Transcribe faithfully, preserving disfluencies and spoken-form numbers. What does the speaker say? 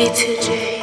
B two J.